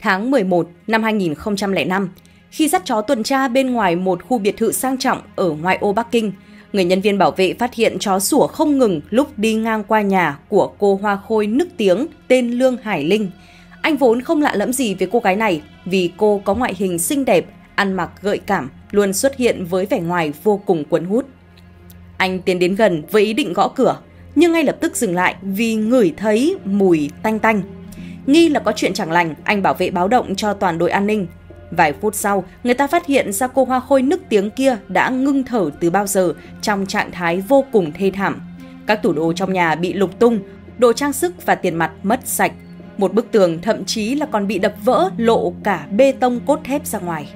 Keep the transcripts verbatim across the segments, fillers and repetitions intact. tháng mười một năm hai nghìn không trăm lẻ năm, khi dắt chó tuần tra bên ngoài một khu biệt thự sang trọng ở ngoại ô Bắc Kinh, người nhân viên bảo vệ phát hiện chó sủa không ngừng lúc đi ngang qua nhà của cô hoa khôi nức tiếng tên Lương Hải Linh. Anh vốn không lạ lẫm gì với cô gái này vì cô có ngoại hình xinh đẹp, ăn mặc gợi cảm, luôn xuất hiện với vẻ ngoài vô cùng cuốn hút. Anh tiến đến gần với ý định gõ cửa, nhưng ngay lập tức dừng lại vì ngửi thấy mùi tanh tanh. Nghi là có chuyện chẳng lành, anh bảo vệ báo động cho toàn đội an ninh. Vài phút sau, người ta phát hiện ra cô hoa khôi nức tiếng kia đã ngưng thở từ bao giờ trong trạng thái vô cùng thê thảm. Các tủ đồ trong nhà bị lục tung, đồ trang sức và tiền mặt mất sạch. Một bức tường thậm chí là còn bị đập vỡ, lộ cả bê tông cốt thép ra ngoài.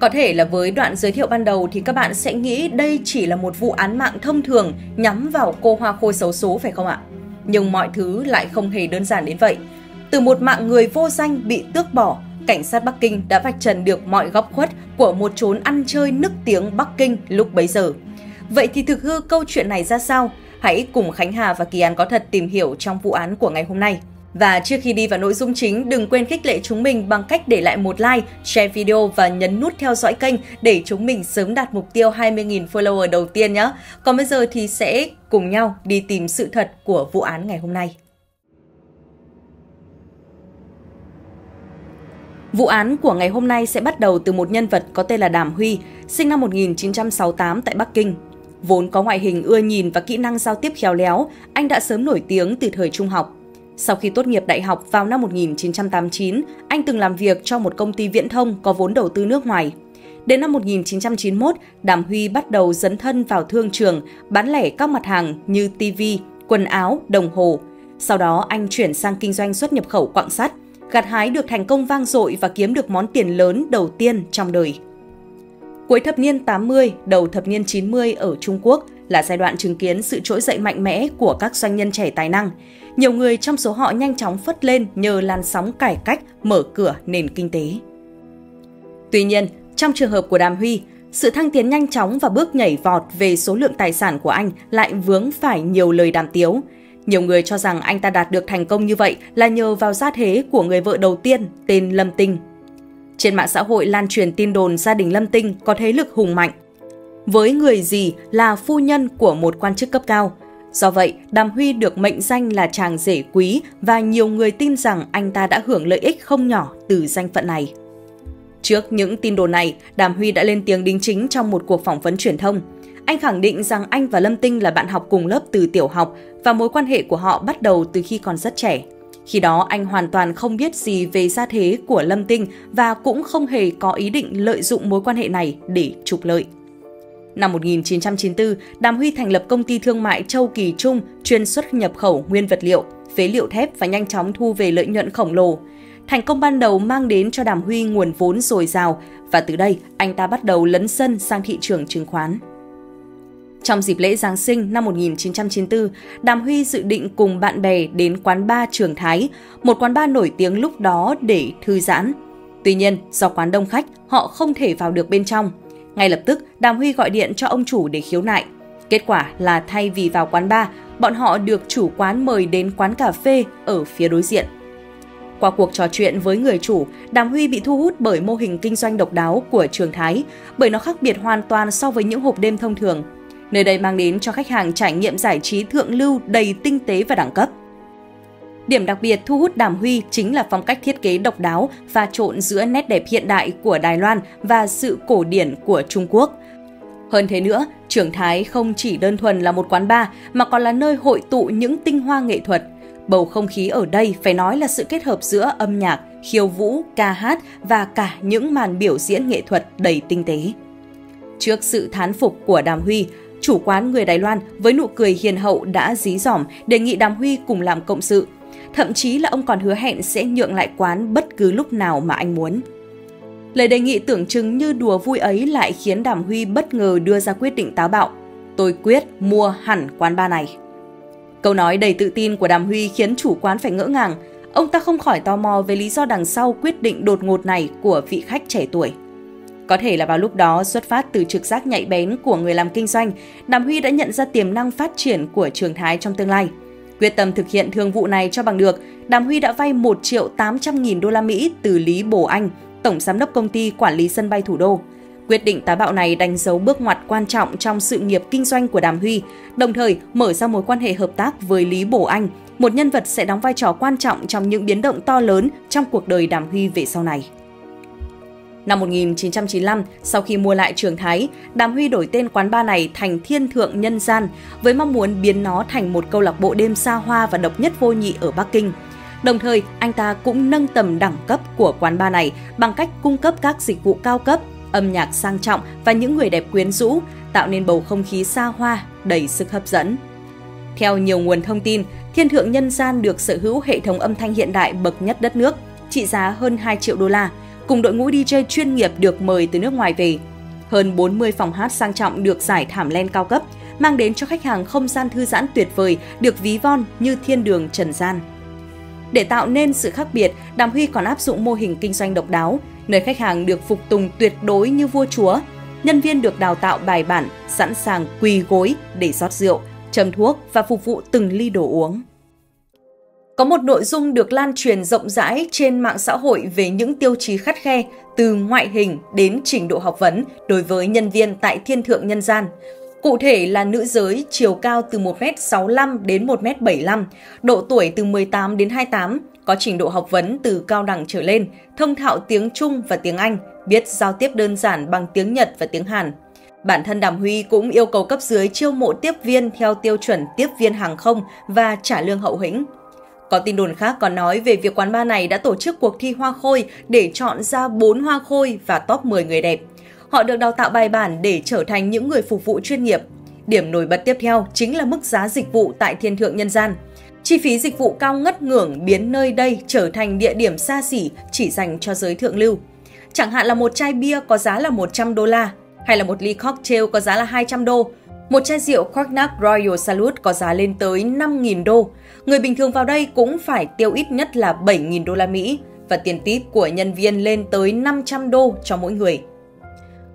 Có thể là với đoạn giới thiệu ban đầu thì các bạn sẽ nghĩ đây chỉ là một vụ án mạng thông thường nhắm vào cô hoa khôi xấu số phải không ạ? Nhưng mọi thứ lại không hề đơn giản đến vậy. Từ một mạng người vô danh bị tước bỏ, cảnh sát Bắc Kinh đã vạch trần được mọi góc khuất của một chốn ăn chơi nức tiếng Bắc Kinh lúc bấy giờ. Vậy thì thực hư câu chuyện này ra sao? Hãy cùng Khánh Hà và Kỳ Án Có Thật tìm hiểu trong vụ án của ngày hôm nay. Và trước khi đi vào nội dung chính, đừng quên khích lệ chúng mình bằng cách để lại một like, share video và nhấn nút theo dõi kênh để chúng mình sớm đạt mục tiêu hai mươi nghìn follower đầu tiên nhé. Còn bây giờ thì sẽ cùng nhau đi tìm sự thật của vụ án ngày hôm nay. Vụ án của ngày hôm nay sẽ bắt đầu từ một nhân vật có tên là Đàm Huy, sinh năm một nghìn chín trăm sáu mươi tám tại Bắc Kinh. Vốn có ngoại hình ưa nhìn và kỹ năng giao tiếp khéo léo, anh đã sớm nổi tiếng từ thời trung học. Sau khi tốt nghiệp đại học vào năm một nghìn chín trăm tám mươi chín, anh từng làm việc cho một công ty viễn thông có vốn đầu tư nước ngoài. Đến năm một nghìn chín trăm chín mươi mốt, Đàm Huy bắt đầu dấn thân vào thương trường, bán lẻ các mặt hàng như ti vi, quần áo, đồng hồ. Sau đó, anh chuyển sang kinh doanh xuất nhập khẩu quặng sắt, gặt hái được thành công vang dội và kiếm được món tiền lớn đầu tiên trong đời. Cuối thập niên tám mươi, đầu thập niên chín mươi ở Trung Quốc là giai đoạn chứng kiến sự trỗi dậy mạnh mẽ của các doanh nhân trẻ tài năng. Nhiều người trong số họ nhanh chóng phất lên nhờ làn sóng cải cách mở cửa nền kinh tế. Tuy nhiên, trong trường hợp của Đàm Huy, sự thăng tiến nhanh chóng và bước nhảy vọt về số lượng tài sản của anh lại vướng phải nhiều lời đàm tiếu. Nhiều người cho rằng anh ta đạt được thành công như vậy là nhờ vào gia thế của người vợ đầu tiên tên Lâm Tinh. Trên mạng xã hội lan truyền tin đồn gia đình Lâm Tinh có thế lực hùng mạnh, với người dì là phu nhân của một quan chức cấp cao. Do vậy, Đàm Huy được mệnh danh là chàng rể quý và nhiều người tin rằng anh ta đã hưởng lợi ích không nhỏ từ danh phận này. Trước những tin đồn này, Đàm Huy đã lên tiếng đính chính trong một cuộc phỏng vấn truyền thông. Anh khẳng định rằng anh và Lâm Tinh là bạn học cùng lớp từ tiểu học và mối quan hệ của họ bắt đầu từ khi còn rất trẻ. Khi đó, anh hoàn toàn không biết gì về gia thế của Lâm Tinh và cũng không hề có ý định lợi dụng mối quan hệ này để trục lợi. Năm một nghìn chín trăm chín mươi tư, Đàm Huy thành lập công ty thương mại Châu Kỳ Trung chuyên xuất nhập khẩu nguyên vật liệu, phế liệu thép và nhanh chóng thu về lợi nhuận khổng lồ. Thành công ban đầu mang đến cho Đàm Huy nguồn vốn dồi dào và từ đây anh ta bắt đầu lấn sân sang thị trường chứng khoán. Trong dịp lễ Giáng sinh năm một nghìn chín trăm chín mươi tư, Đàm Huy dự định cùng bạn bè đến quán bar Trường Thái, một quán bar nổi tiếng lúc đó để thư giãn. Tuy nhiên, do quán đông khách, họ không thể vào được bên trong. Ngay lập tức, Đàm Huy gọi điện cho ông chủ để khiếu nại. Kết quả là thay vì vào quán bar, bọn họ được chủ quán mời đến quán cà phê ở phía đối diện. Qua cuộc trò chuyện với người chủ, Đàm Huy bị thu hút bởi mô hình kinh doanh độc đáo của Trường Thái, bởi nó khác biệt hoàn toàn so với những hộp đêm thông thường. Nơi đây mang đến cho khách hàng trải nghiệm giải trí thượng lưu đầy tinh tế và đẳng cấp. Điểm đặc biệt thu hút Đàm Huy chính là phong cách thiết kế độc đáo pha trộn giữa nét đẹp hiện đại của Đài Loan và sự cổ điển của Trung Quốc. Hơn thế nữa, Trường Thái không chỉ đơn thuần là một quán bar mà còn là nơi hội tụ những tinh hoa nghệ thuật. Bầu không khí ở đây phải nói là sự kết hợp giữa âm nhạc, khiêu vũ, ca hát và cả những màn biểu diễn nghệ thuật đầy tinh tế. Trước sự thán phục của Đàm Huy, chủ quán người Đài Loan với nụ cười hiền hậu đã dí dỏm đề nghị Đàm Huy cùng làm cộng sự. Thậm chí là ông còn hứa hẹn sẽ nhượng lại quán bất cứ lúc nào mà anh muốn. Lời đề nghị tưởng chừng như đùa vui ấy lại khiến Đàm Huy bất ngờ đưa ra quyết định táo bạo. Tôi quyết mua hẳn quán bar này. Câu nói đầy tự tin của Đàm Huy khiến chủ quán phải ngỡ ngàng. Ông ta không khỏi tò mò về lý do đằng sau quyết định đột ngột này của vị khách trẻ tuổi. Có thể là vào lúc đó xuất phát từ trực giác nhạy bén của người làm kinh doanh, Đàm Huy đã nhận ra tiềm năng phát triển của Trường Thái trong tương lai. Quyết tâm thực hiện thương vụ này cho bằng được, Đàm Huy đã vay một triệu tám trăm nghìn đô la Mỹ từ Lý Bồ Anh, tổng giám đốc công ty quản lý sân bay thủ đô. Quyết định táo bạo này đánh dấu bước ngoặt quan trọng trong sự nghiệp kinh doanh của Đàm Huy, đồng thời mở ra mối quan hệ hợp tác với Lý Bồ Anh, một nhân vật sẽ đóng vai trò quan trọng trong những biến động to lớn trong cuộc đời Đàm Huy về sau này. Năm một nghìn chín trăm chín mươi lăm, sau khi mua lại Trường Thái, Đàm Huy đổi tên quán bar này thành Thiên Thượng Nhân Gian với mong muốn biến nó thành một câu lạc bộ đêm xa hoa và độc nhất vô nhị ở Bắc Kinh. Đồng thời, anh ta cũng nâng tầm đẳng cấp của quán bar này bằng cách cung cấp các dịch vụ cao cấp, âm nhạc sang trọng và những người đẹp quyến rũ, tạo nên bầu không khí xa hoa, đầy sức hấp dẫn. Theo nhiều nguồn thông tin, Thiên Thượng Nhân Gian được sở hữu hệ thống âm thanh hiện đại bậc nhất đất nước, trị giá hơn hai triệu đô la, cùng đội ngũ đi jây chuyên nghiệp được mời từ nước ngoài về. Hơn bốn mươi phòng hát sang trọng được trải thảm len cao cấp, mang đến cho khách hàng không gian thư giãn tuyệt vời được ví von như thiên đường trần gian. Để tạo nên sự khác biệt, Đàm Huy còn áp dụng mô hình kinh doanh độc đáo, nơi khách hàng được phục tùng tuyệt đối như vua chúa. Nhân viên được đào tạo bài bản, sẵn sàng quỳ gối để rót rượu, châm thuốc và phục vụ từng ly đồ uống. Có một nội dung được lan truyền rộng rãi trên mạng xã hội về những tiêu chí khắt khe từ ngoại hình đến trình độ học vấn đối với nhân viên tại Thiên Thượng Nhân Gian. Cụ thể là nữ giới chiều cao từ một mét sáu mươi lăm đến một mét bảy mươi lăm, độ tuổi từ mười tám đến hai mươi tám, có trình độ học vấn từ cao đẳng trở lên, thông thạo tiếng Trung và tiếng Anh, biết giao tiếp đơn giản bằng tiếng Nhật và tiếng Hàn. Bản thân Đàm Huy cũng yêu cầu cấp dưới chiêu mộ tiếp viên theo tiêu chuẩn tiếp viên hàng không và trả lương hậu hĩnh. Có tin đồn khác còn nói về việc quán bar này đã tổ chức cuộc thi hoa khôi để chọn ra bốn hoa khôi và top mười người đẹp. Họ được đào tạo bài bản để trở thành những người phục vụ chuyên nghiệp. Điểm nổi bật tiếp theo chính là mức giá dịch vụ tại Thiên Thượng Nhân Gian. Chi phí dịch vụ cao ngất ngưỡng biến nơi đây trở thành địa điểm xa xỉ chỉ dành cho giới thượng lưu. Chẳng hạn là một chai bia có giá là một trăm đô la, hay là một ly cocktail có giá là hai trăm đô. Một chai rượu Cognac Royal Salute có giá lên tới năm nghìn đô. Người bình thường vào đây cũng phải tiêu ít nhất là bảy nghìn đô la Mỹ và tiền tip của nhân viên lên tới năm trăm đô cho mỗi người.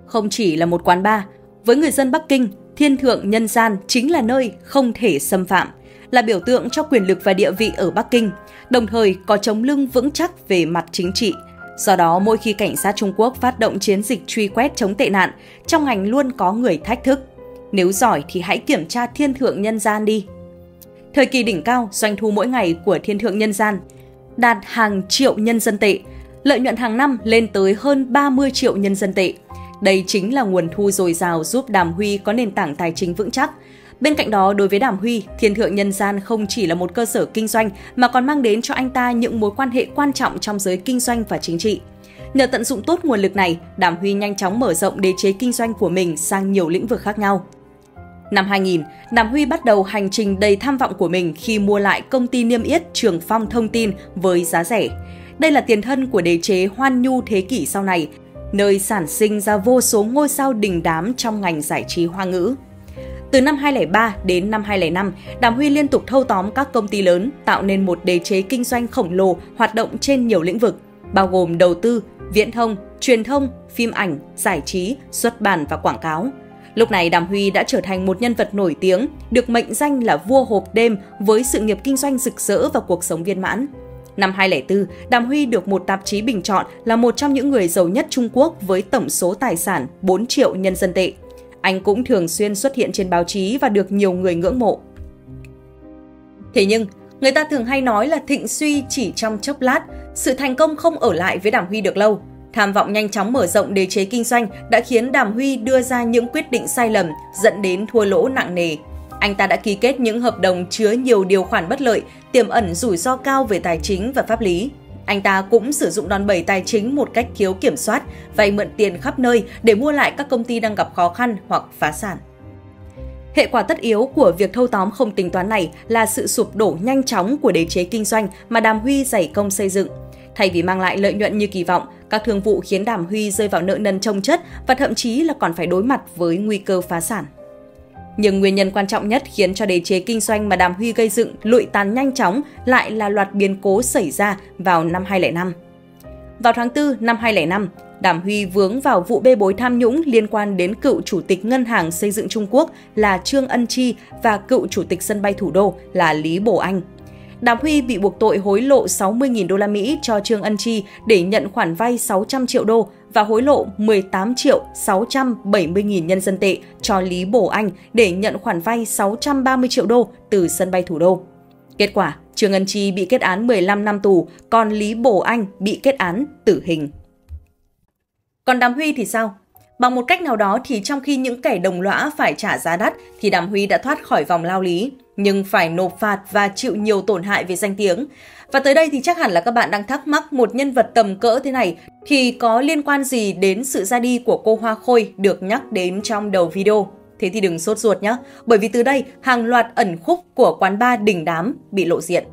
Không chỉ là một quán bar, với người dân Bắc Kinh, Thiên Thượng Nhân Gian chính là nơi không thể xâm phạm, là biểu tượng cho quyền lực và địa vị ở Bắc Kinh, đồng thời có chống lưng vững chắc về mặt chính trị. Do đó, mỗi khi cảnh sát Trung Quốc phát động chiến dịch truy quét chống tệ nạn, trong ngành luôn có người thách thức. Nếu giỏi thì hãy kiểm tra Thiên Thượng Nhân Gian đi. Thời kỳ đỉnh cao, doanh thu mỗi ngày của Thiên Thượng Nhân Gian đạt hàng triệu nhân dân tệ, lợi nhuận hàng năm lên tới hơn ba mươi triệu nhân dân tệ. Đây chính là nguồn thu dồi dào giúp Đàm Huy có nền tảng tài chính vững chắc. Bên cạnh đó, đối với Đàm Huy, Thiên Thượng Nhân Gian không chỉ là một cơ sở kinh doanh mà còn mang đến cho anh ta những mối quan hệ quan trọng trong giới kinh doanh và chính trị. Nhờ tận dụng tốt nguồn lực này, Đàm Huy nhanh chóng mở rộng đế chế kinh doanh của mình sang nhiều lĩnh vực khác nhau. Năm hai nghìn, Đàm Huy bắt đầu hành trình đầy tham vọng của mình khi mua lại công ty niêm yết Trường Phong Thông Tin với giá rẻ. Đây là tiền thân của đế chế Hoan Nhu thế kỷ sau này, nơi sản sinh ra vô số ngôi sao đình đám trong ngành giải trí hoa ngữ. Từ năm hai nghìn không trăm lẻ ba đến năm hai nghìn không trăm lẻ năm, Đàm Huy liên tục thâu tóm các công ty lớn, tạo nên một đế chế kinh doanh khổng lồ hoạt động trên nhiều lĩnh vực, bao gồm đầu tư, viễn thông, truyền thông, phim ảnh, giải trí, xuất bản và quảng cáo. Lúc này, Đàm Huy đã trở thành một nhân vật nổi tiếng, được mệnh danh là vua hộp đêm với sự nghiệp kinh doanh rực rỡ và cuộc sống viên mãn. Năm hai nghìn không trăm lẻ tư, Đàm Huy được một tạp chí bình chọn là một trong những người giàu nhất Trung Quốc với tổng số tài sản bốn triệu nhân dân tệ. Anh cũng thường xuyên xuất hiện trên báo chí và được nhiều người ngưỡng mộ. Thế nhưng, người ta thường hay nói là thịnh suy chỉ trong chốc lát, sự thành công không ở lại với Đàm Huy được lâu. Tham vọng nhanh chóng mở rộng đế chế kinh doanh đã khiến Đàm Huy đưa ra những quyết định sai lầm dẫn đến thua lỗ nặng nề. Anh ta đã ký kết những hợp đồng chứa nhiều điều khoản bất lợi, tiềm ẩn rủi ro cao về tài chính và pháp lý. Anh ta cũng sử dụng đòn bẩy tài chính một cách thiếu kiểm soát, vay mượn tiền khắp nơi để mua lại các công ty đang gặp khó khăn hoặc phá sản. Hệ quả tất yếu của việc thâu tóm không tính toán này là sự sụp đổ nhanh chóng của đế chế kinh doanh mà Đàm Huy dày công xây dựng. Thay vì mang lại lợi nhuận như kỳ vọng, các thương vụ khiến Đàm Huy rơi vào nợ nần chồng chất và thậm chí là còn phải đối mặt với nguy cơ phá sản. Nhưng nguyên nhân quan trọng nhất khiến cho đế chế kinh doanh mà Đàm Huy gây dựng lụi tàn nhanh chóng lại là loạt biến cố xảy ra vào năm hai nghìn không trăm lẻ năm. Vào tháng tư năm hai nghìn không trăm lẻ năm, Đàm Huy vướng vào vụ bê bối tham nhũng liên quan đến cựu chủ tịch Ngân hàng Xây dựng Trung Quốc là Trương Ân Chi và cựu chủ tịch sân bay thủ đô là Lý Bồ Anh. Đàm Huy bị buộc tội hối lộ sáu mươi nghìn đô la Mỹ cho Trương Ân Chi để nhận khoản vay sáu trăm triệu đô và hối lộ mười tám triệu sáu trăm bảy mươi nghìn nhân dân tệ cho Lý Bồ Anh để nhận khoản vay sáu trăm ba mươi triệu đô từ sân bay thủ đô. Kết quả, Trương Ân Chi bị kết án mười lăm năm tù, còn Lý Bồ Anh bị kết án tử hình. Còn Đàm Huy thì sao? Bằng một cách nào đó thì trong khi những kẻ đồng lõa phải trả giá đắt thì Đàm Huy đã thoát khỏi vòng lao lý, nhưng phải nộp phạt và chịu nhiều tổn hại về danh tiếng. Và tới đây thì chắc hẳn là các bạn đang thắc mắc một nhân vật tầm cỡ thế này thì có liên quan gì đến sự ra đi của cô Hoa Khôi được nhắc đến trong đầu video. Thế thì đừng sốt ruột nhé, bởi vì từ đây hàng loạt ẩn khúc của quán bar đình đám bị lộ diện.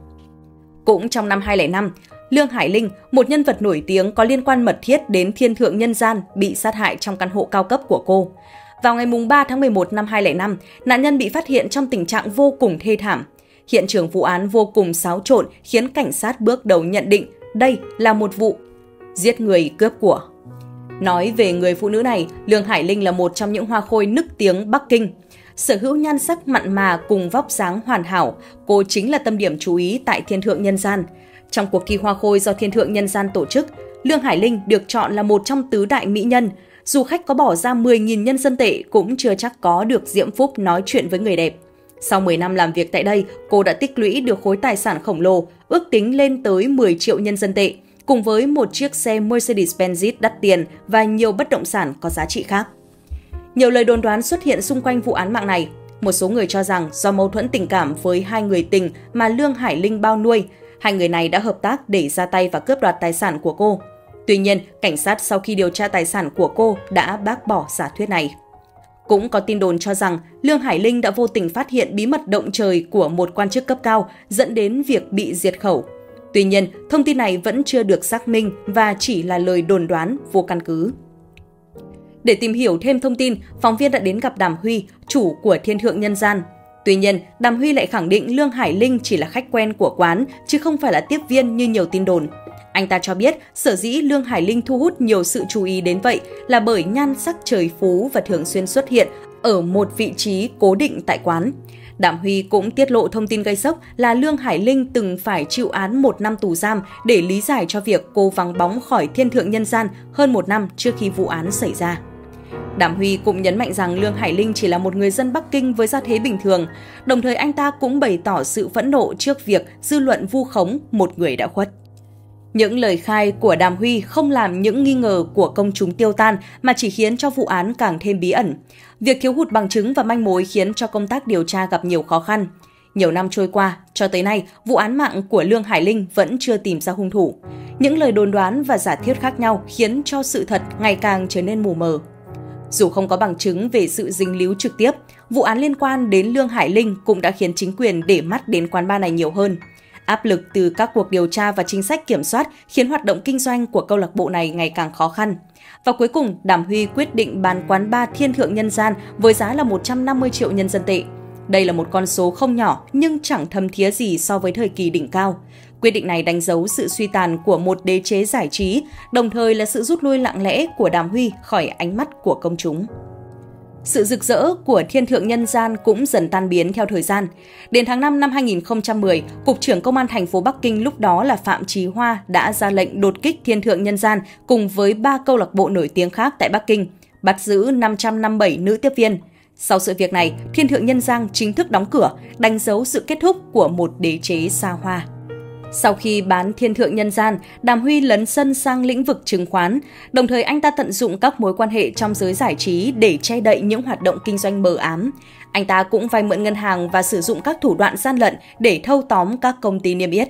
Cũng trong năm hai nghìn không trăm lẻ năm, Lương Hải Linh, một nhân vật nổi tiếng có liên quan mật thiết đến Thiên Thượng Nhân Gian, bị sát hại trong căn hộ cao cấp của cô. Vào ngày ba tháng mười một năm hai nghìn không trăm lẻ năm, nạn nhân bị phát hiện trong tình trạng vô cùng thê thảm. Hiện trường vụ án vô cùng xáo trộn khiến cảnh sát bước đầu nhận định đây là một vụ giết người cướp của. Nói về người phụ nữ này, Lương Hải Linh là một trong những hoa khôi nức tiếng Bắc Kinh. Sở hữu nhan sắc mặn mà cùng vóc dáng hoàn hảo, cô chính là tâm điểm chú ý tại Thiên Thượng Nhân Gian. Trong cuộc thi Hoa Khôi do Thiên Thượng Nhân Gian tổ chức, Lương Hải Linh được chọn là một trong tứ đại mỹ nhân. Dù khách có bỏ ra mười nghìn nhân dân tệ cũng chưa chắc có được diễm phúc nói chuyện với người đẹp. Sau mười năm làm việc tại đây, cô đã tích lũy được khối tài sản khổng lồ, ước tính lên tới mười triệu nhân dân tệ, cùng với một chiếc xe Mercedes-Benz đắt tiền và nhiều bất động sản có giá trị khác. Nhiều lời đồn đoán xuất hiện xung quanh vụ án mạng này. Một số người cho rằng do mâu thuẫn tình cảm với hai người tình mà Lương Hải Linh bao nuôi, hai người này đã hợp tác để ra tay và cướp đoạt tài sản của cô. Tuy nhiên, cảnh sát sau khi điều tra tài sản của cô đã bác bỏ giả thuyết này. Cũng có tin đồn cho rằng Lương Hải Linh đã vô tình phát hiện bí mật động trời của một quan chức cấp cao dẫn đến việc bị diệt khẩu. Tuy nhiên, thông tin này vẫn chưa được xác minh và chỉ là lời đồn đoán vô căn cứ. Để tìm hiểu thêm thông tin, phóng viên đã đến gặp Đàm Huy, chủ của Thiên Thượng Nhân Gian. Tuy nhiên, Đàm Huy lại khẳng định Lương Hải Linh chỉ là khách quen của quán, chứ không phải là tiếp viên như nhiều tin đồn. Anh ta cho biết, sở dĩ Lương Hải Linh thu hút nhiều sự chú ý đến vậy là bởi nhan sắc trời phú và thường xuyên xuất hiện ở một vị trí cố định tại quán. Đàm Huy cũng tiết lộ thông tin gây sốc là Lương Hải Linh từng phải chịu án một năm tù giam để lý giải cho việc cô vắng bóng khỏi Thiên Thượng Nhân Gian hơn một năm trước khi vụ án xảy ra. Đàm Huy cũng nhấn mạnh rằng Lương Hải Linh chỉ là một người dân Bắc Kinh với gia thế bình thường, đồng thời anh ta cũng bày tỏ sự phẫn nộ trước việc dư luận vu khống một người đã khuất. Những lời khai của Đàm Huy không làm những nghi ngờ của công chúng tiêu tan mà chỉ khiến cho vụ án càng thêm bí ẩn. Việc thiếu hụt bằng chứng và manh mối khiến cho công tác điều tra gặp nhiều khó khăn. Nhiều năm trôi qua, cho tới nay, vụ án mạng của Lương Hải Linh vẫn chưa tìm ra hung thủ. Những lời đồn đoán và giả thiết khác nhau khiến cho sự thật ngày càng trở nên mù mờ. Dù không có bằng chứng về sự dính líu trực tiếp, vụ án liên quan đến Lương Hải Linh cũng đã khiến chính quyền để mắt đến quán bar này nhiều hơn. Áp lực từ các cuộc điều tra và chính sách kiểm soát khiến hoạt động kinh doanh của câu lạc bộ này ngày càng khó khăn. Và cuối cùng, Đàm Huy quyết định bán quán bar Thiên Thượng Nhân Gian với giá là một trăm năm mươi triệu nhân dân tệ. Đây là một con số không nhỏ nhưng chẳng thấm thía gì so với thời kỳ đỉnh cao. Quyết định này đánh dấu sự suy tàn của một đế chế giải trí, đồng thời là sự rút lui lặng lẽ của Đàm Huy khỏi ánh mắt của công chúng. Sự rực rỡ của Thiên Thượng Nhân Gian cũng dần tan biến theo thời gian. Đến tháng năm năm hai nghìn không trăm mười, Cục trưởng Công an thành phố Bắc Kinh lúc đó là Phạm Chí Hoa đã ra lệnh đột kích Thiên Thượng Nhân Gian cùng với ba câu lạc bộ nổi tiếng khác tại Bắc Kinh, bắt giữ năm trăm năm mươi bảy nữ tiếp viên. Sau sự việc này, Thiên Thượng Nhân Gian chính thức đóng cửa, đánh dấu sự kết thúc của một đế chế xa hoa. Sau khi bán Thiên Thượng Nhân Gian, Đàm Huy lấn sân sang lĩnh vực chứng khoán, đồng thời anh ta tận dụng các mối quan hệ trong giới giải trí để che đậy những hoạt động kinh doanh mờ ám. Anh ta cũng vay mượn ngân hàng và sử dụng các thủ đoạn gian lận để thâu tóm các công ty niêm yết.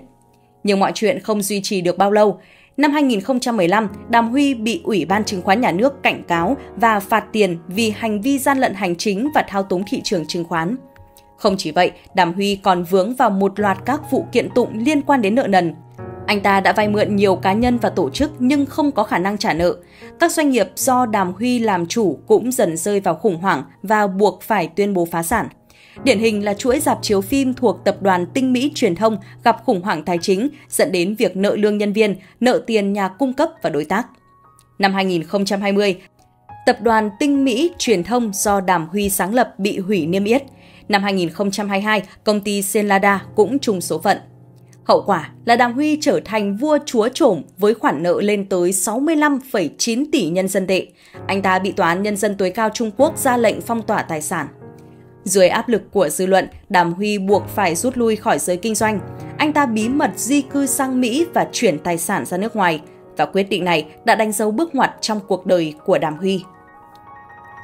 Nhưng mọi chuyện không duy trì được bao lâu. Năm hai nghìn không trăm mười lăm, Đàm Huy bị Ủy ban Chứng khoán Nhà nước cảnh cáo và phạt tiền vì hành vi gian lận hành chính và thao túng thị trường chứng khoán. Không chỉ vậy, Đàm Huy còn vướng vào một loạt các vụ kiện tụng liên quan đến nợ nần. Anh ta đã vay mượn nhiều cá nhân và tổ chức nhưng không có khả năng trả nợ. Các doanh nghiệp do Đàm Huy làm chủ cũng dần rơi vào khủng hoảng và buộc phải tuyên bố phá sản. Điển hình là chuỗi rạp chiếu phim thuộc tập đoàn Tinh Mỹ Truyền thông gặp khủng hoảng tài chính dẫn đến việc nợ lương nhân viên, nợ tiền nhà cung cấp và đối tác. Năm hai nghìn không trăm hai mươi, tập đoàn Tinh Mỹ Truyền thông do Đàm Huy sáng lập bị hủy niêm yết. Năm hai nghìn không trăm hai mươi hai, công ty Senlada cũng chung số phận. Hậu quả là Đàm Huy trở thành vua chúa trổm với khoản nợ lên tới sáu mươi lăm phẩy chín tỷ nhân dân tệ. Anh ta bị Tòa án Nhân dân tối cao Trung Quốc ra lệnh phong tỏa tài sản. Dưới áp lực của dư luận, Đàm Huy buộc phải rút lui khỏi giới kinh doanh. Anh ta bí mật di cư sang Mỹ và chuyển tài sản ra nước ngoài. Và quyết định này đã đánh dấu bước ngoặt trong cuộc đời của Đàm Huy.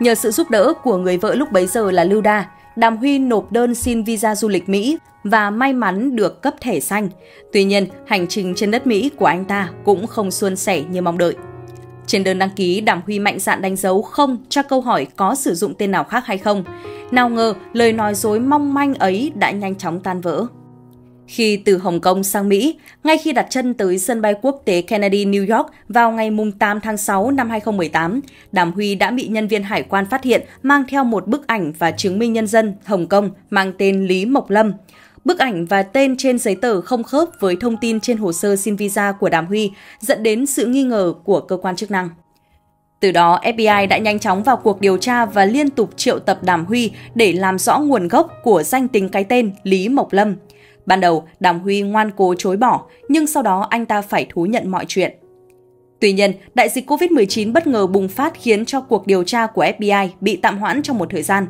Nhờ sự giúp đỡ của người vợ lúc bấy giờ là Lưu Đa, Đàm Huy nộp đơn xin visa du lịch Mỹ và may mắn được cấp thẻ xanh. Tuy nhiên, hành trình trên đất Mỹ của anh ta cũng không suôn sẻ như mong đợi. Trên đơn đăng ký, Đàm Huy mạnh dạn đánh dấu không cho câu hỏi có sử dụng tên nào khác hay không. Nào ngờ, lời nói dối mong manh ấy đã nhanh chóng tan vỡ. Khi từ Hồng Kông sang Mỹ, ngay khi đặt chân tới sân bay quốc tế Kennedy, New York vào ngày tám tháng sáu năm hai nghìn không trăm mười tám, Đàm Huy đã bị nhân viên hải quan phát hiện mang theo một bức ảnh và chứng minh nhân dân Hồng Kông mang tên Lý Mộc Lâm. Bức ảnh và tên trên giấy tờ không khớp với thông tin trên hồ sơ xin visa của Đàm Huy, dẫn đến sự nghi ngờ của cơ quan chức năng. Từ đó, ép bi ai đã nhanh chóng vào cuộc điều tra và liên tục triệu tập Đàm Huy để làm rõ nguồn gốc của danh tính cái tên Lý Mộc Lâm. Ban đầu, Đàm Huy ngoan cố chối bỏ, nhưng sau đó anh ta phải thú nhận mọi chuyện. Tuy nhiên, đại dịch Covid mười chín bất ngờ bùng phát khiến cho cuộc điều tra của ép bi ai bị tạm hoãn trong một thời gian.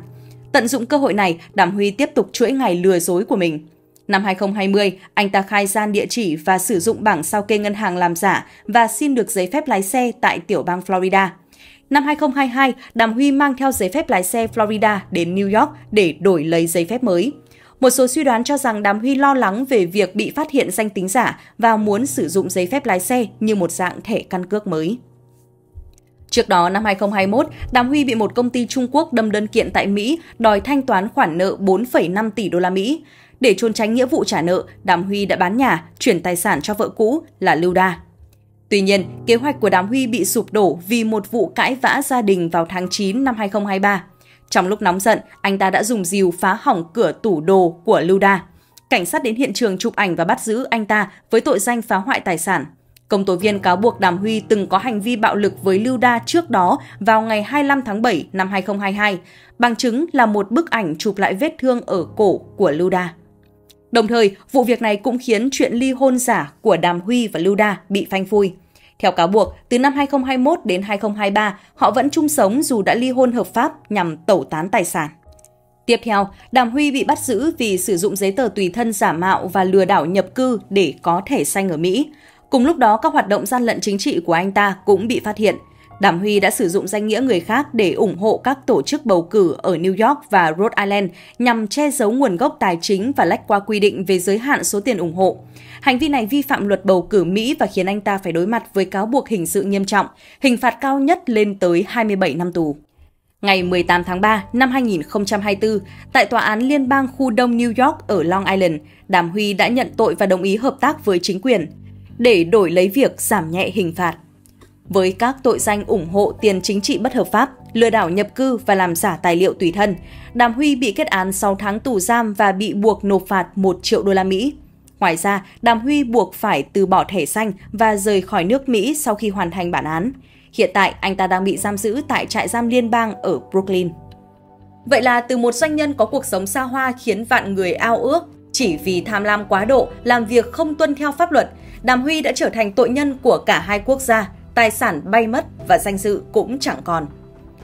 Tận dụng cơ hội này, Đàm Huy tiếp tục chuỗi ngày lừa dối của mình. Năm hai nghìn không trăm hai mươi, anh ta khai gian địa chỉ và sử dụng bảng sao kê ngân hàng làm giả và xin được giấy phép lái xe tại tiểu bang Florida. Năm hai nghìn không trăm hai mươi hai, Đàm Huy mang theo giấy phép lái xe Florida đến New York để đổi lấy giấy phép mới. Một số suy đoán cho rằng Đàm Huy lo lắng về việc bị phát hiện danh tính giả và muốn sử dụng giấy phép lái xe như một dạng thẻ căn cước mới. Trước đó, năm hai nghìn không trăm hai mươi mốt, Đàm Huy bị một công ty Trung Quốc đâm đơn kiện tại Mỹ đòi thanh toán khoản nợ bốn phẩy năm tỷ đô la Mỹ. Để trốn tránh nghĩa vụ trả nợ, Đàm Huy đã bán nhà, chuyển tài sản cho vợ cũ là Lưu Đa. Tuy nhiên, kế hoạch của Đàm Huy bị sụp đổ vì một vụ cãi vã gia đình vào tháng chín năm hai nghìn không trăm hai mươi ba. Trong lúc nóng giận, anh ta đã dùng rìu phá hỏng cửa tủ đồ của Lưu Đa. Cảnh sát đến hiện trường chụp ảnh và bắt giữ anh ta với tội danh phá hoại tài sản. Công tố viên cáo buộc Đàm Huy từng có hành vi bạo lực với Lưu Đa trước đó vào ngày hai mươi lăm tháng bảy năm hai nghìn không trăm hai mươi hai, bằng chứng là một bức ảnh chụp lại vết thương ở cổ của Lưu Đa. Đồng thời, vụ việc này cũng khiến chuyện ly hôn giả của Đàm Huy và Lưu Đa bị phanh phui. Theo cáo buộc, từ năm hai nghìn không trăm hai mươi mốt đến hai nghìn không trăm hai mươi ba, họ vẫn chung sống dù đã ly hôn hợp pháp nhằm tẩu tán tài sản. Tiếp theo, Đàm Huy bị bắt giữ vì sử dụng giấy tờ tùy thân giả mạo và lừa đảo nhập cư để có thẻ xanh ở Mỹ. Cùng lúc đó, các hoạt động gian lận chính trị của anh ta cũng bị phát hiện. Đàm Huy đã sử dụng danh nghĩa người khác để ủng hộ các tổ chức bầu cử ở New York và Rhode Island nhằm che giấu nguồn gốc tài chính và lách qua quy định về giới hạn số tiền ủng hộ. Hành vi này vi phạm luật bầu cử Mỹ và khiến anh ta phải đối mặt với cáo buộc hình sự nghiêm trọng, hình phạt cao nhất lên tới hai mươi bảy năm tù. Ngày mười tám tháng ba năm hai nghìn không trăm hai mươi tư, tại Tòa án Liên bang khu đông New York ở Long Island, Đàm Huy đã nhận tội và đồng ý hợp tác với chính quyền để đổi lấy việc giảm nhẹ hình phạt. Với các tội danh ủng hộ tiền chính trị bất hợp pháp, lừa đảo nhập cư và làm giả tài liệu tùy thân, Đàm Huy bị kết án sáu tháng tù giam và bị buộc nộp phạt một triệu đô la Mỹ. Ngoài ra, Đàm Huy buộc phải từ bỏ thẻ xanh và rời khỏi nước Mỹ sau khi hoàn thành bản án. Hiện tại, anh ta đang bị giam giữ tại trại giam liên bang ở Brooklyn. Vậy là từ một doanh nhân có cuộc sống xa hoa khiến vạn người ao ước, chỉ vì tham lam quá độ, làm việc không tuân theo pháp luật, Đàm Huy đã trở thành tội nhân của cả hai quốc gia. Tài sản bay mất và danh dự cũng chẳng còn.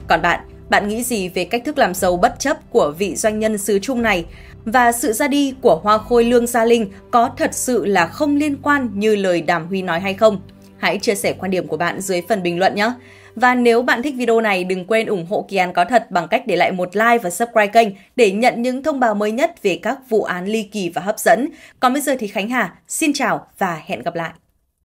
Còn bạn, bạn nghĩ gì về cách thức làm giàu bất chấp của vị doanh nhân xứ Trung này? Và sự ra đi của hoa khôi Lương Gia Linh có thật sự là không liên quan như lời Đàm Huy nói hay không? Hãy chia sẻ quan điểm của bạn dưới phần bình luận nhé! Và nếu bạn thích video này, đừng quên ủng hộ Kỳ Án Có Thật bằng cách để lại một like và subscribe kênh để nhận những thông báo mới nhất về các vụ án ly kỳ và hấp dẫn. Còn bây giờ thì Khánh Hà, xin chào và hẹn gặp lại!